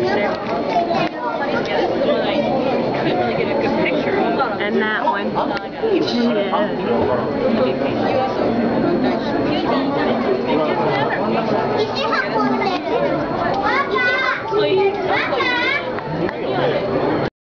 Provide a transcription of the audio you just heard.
upstairs. Couldn't really get a good picture of it. And that one. Yeah.